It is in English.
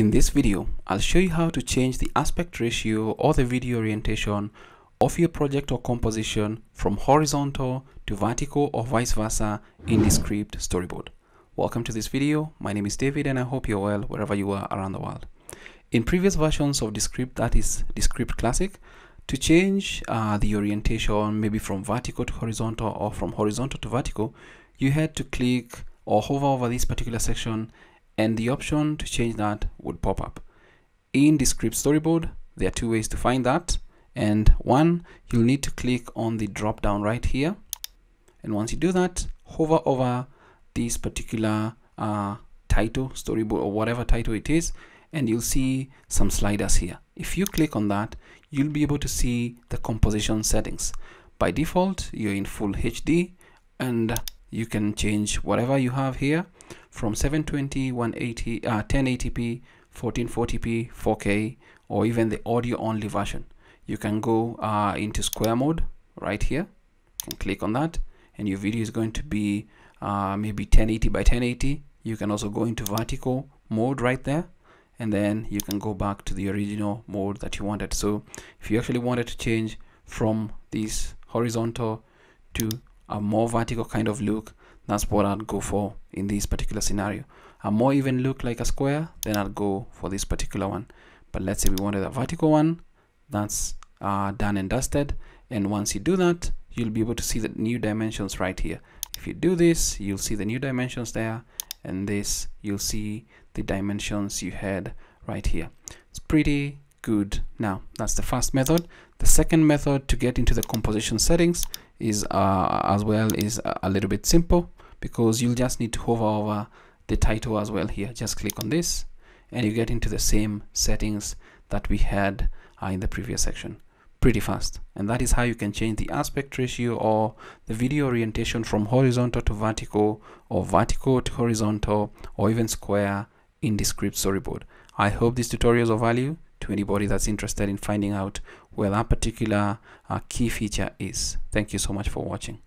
In this video, I'll show you how to change the aspect ratio or the video orientation of your project or composition from horizontal to vertical or vice versa in Descript Storyboard. Welcome to this video. My name is David and I hope you're well wherever you are around the world. In previous versions of Descript, that is Descript Classic, to change the orientation maybe from vertical to horizontal or from horizontal to vertical, you had to click or hover over this particular section and the option to change that would pop up. In Descript Storyboard, there are two ways to find that. And one, you'll need to click on the drop down right here. And once you do that, hover over this particular title, Storyboard, or whatever title it is, and you'll see some sliders here. If you click on that, you'll be able to see the composition settings. By default, you're in full HD, and you can change whatever you have here from 720, 180, 1080p, 1440p, 4K, or even the audio only version. You can go into square mode right here and click on that, and your video is going to be maybe 1080 by 1080. You can also go into vertical mode right there, and then you can go back to the original mode that you wanted. So if you actually wanted to change from this horizontal to a more vertical kind of look, that's what I'd go for in this particular scenario. A more even look like a square, then I'd go for this particular one. But let's say we wanted a vertical one. That's done and dusted. And once you do that, you'll be able to see the new dimensions right here. If you do this, you'll see the new dimensions there. And this, you'll see the dimensions you had right here. It's pretty good. Now, that's the first method. The second method to get into the composition settings is a little bit simple, because you'll just need to hover over the title as well here. Just click on this and you get into the same settings that we had in the previous section. Pretty fast. And that is how you can change the aspect ratio or the video orientation from horizontal to vertical or vertical to horizontal or even square in Descript Storyboard. I hope these tutorials are of value to anybody that's interested in finding out where that particular key feature is. Thank you so much for watching.